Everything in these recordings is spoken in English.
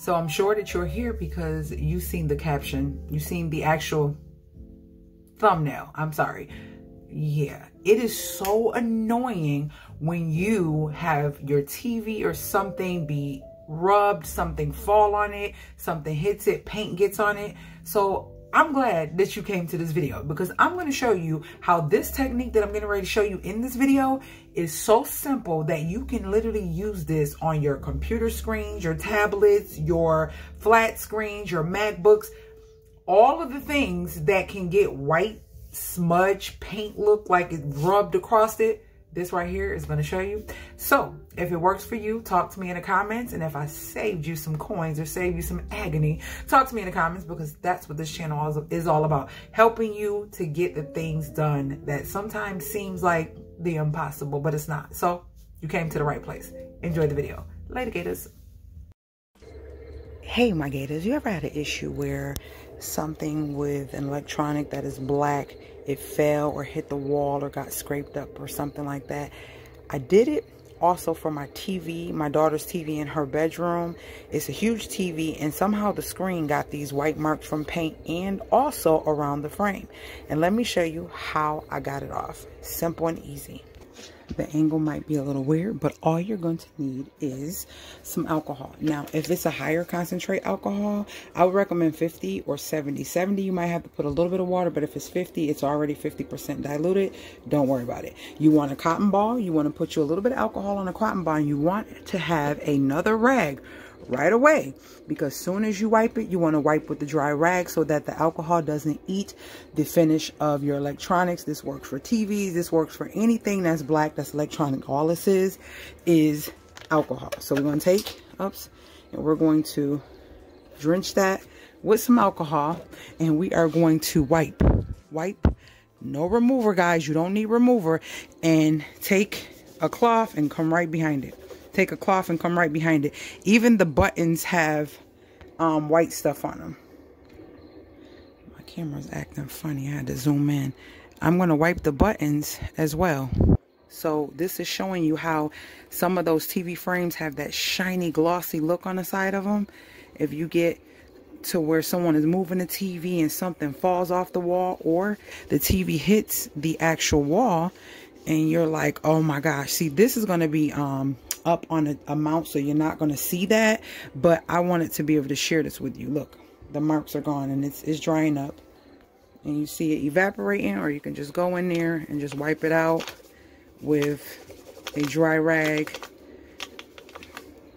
So I'm sure that you're here because you've seen the caption. You've seen the actual thumbnail. I'm sorry. Yeah, it is so annoying when you have your TV or something be rubbed, something fall on it, something hits it, paint gets on it. So I'm glad that you came to this video because I'm going to show you how this technique that I'm getting ready to show you in this video is so simple that you can literally use this on your computer screens, your tablets, your flat screens, your MacBooks, all of the things that can get white, smudge, paint look like it rubbed across it. This right here is going to show you. So if it works for you, talk to me in the comments. And if I saved you some coins or saved you some agony, talk to me in the comments, because that's what this channel is all about. Helping you to get the things done that sometimes seems like the impossible, but it's not. So you came to the right place. Enjoy the video. Later, Gators. Hey, my Gators, you ever had an issue where something with an electronic that is black, it fell or hit the wall or got scraped up or something like that? I did it also for my TV, my daughter's TV in her bedroom. It's a huge TV, and somehow the screen got these white marks from paint and also around the frame. And let me show you how I got it off. Simple and easy. The angle might be a little weird, but all you're going to need is some alcohol. Now, if it's a higher concentrate alcohol, I would recommend 50 or 70. 70, you might have to put a little bit of water, but if it's 50, it's already 50% diluted. Don't worry about it. You want a cotton ball. You want to put you a little bit of alcohol on a cotton ball, and you want to have another rag right away, because soon as you wipe it, you want to wipe with the dry rag so that the alcohol doesn't eat the finish of your electronics. This works for TVs. This works for anything that's black, that's electronic. All this is alcohol. So we're going to take, and we're going to drench that with some alcohol, and we are going to wipe. No remover, guys. You don't need remover. And take a cloth and come right behind it. Take a cloth and come right behind it. Even the buttons have white stuff on them. My camera's acting funny. I had to zoom in. I'm going to wipe the buttons as well. So this is showing you how some of those TV frames have that shiny, glossy look on the side of them. If you get to where someone is moving the TV and something falls off the wall, or the TV hits the actual wall, and you're like, oh my gosh. See, this is going to be up on a mount, so you're not going to see that, but I wanted to be able to share this with you. Look, the marks are gone, and it's drying up, and you see it evaporating, or you can just go in there and just wipe it out with a dry rag.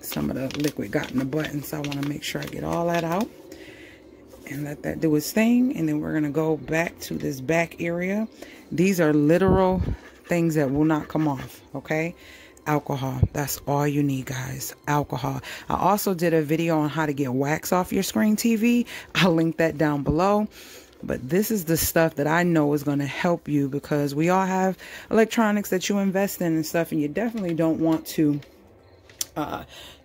Some of the liquid got in the button, so I want to make sure I get all that out and let that do its thing. And then we're going to go back to this back area. These are literal things that will not come off, okay? Alcohol. That's all you need, guys. Alcohol. I also did a video on how to get wax off your screen TV. I'll link that down below. But this is the stuff that I know is going to help you, because we all have electronics that you invest in and stuff, and you definitely don't want to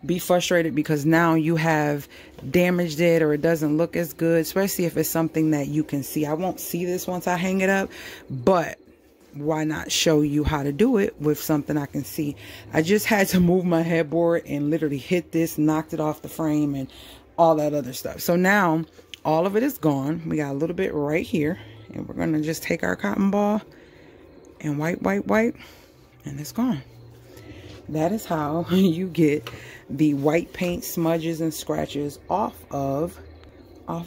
be frustrated because now you have damaged it or it doesn't look as good, especially if it's something that you can see. I won't see this once I hang it up, but why not show you how to do it with something I can see? I just had to move my headboard and literally hit this, knocked it off the frame and all that other stuff. So now all of it is gone. We got a little bit right here, and we're going to just take our cotton ball and wipe, and it's gone. That is how you get the white paint smudges and scratches off of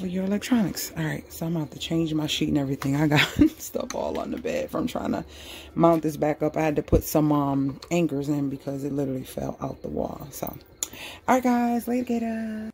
your electronics. All right, so I'm about to change my sheet and everything. I got stuff all on the bed from trying to mount this back up. I had to put some anchors in because it literally fell out the wall. So, all right, guys, later, Gator.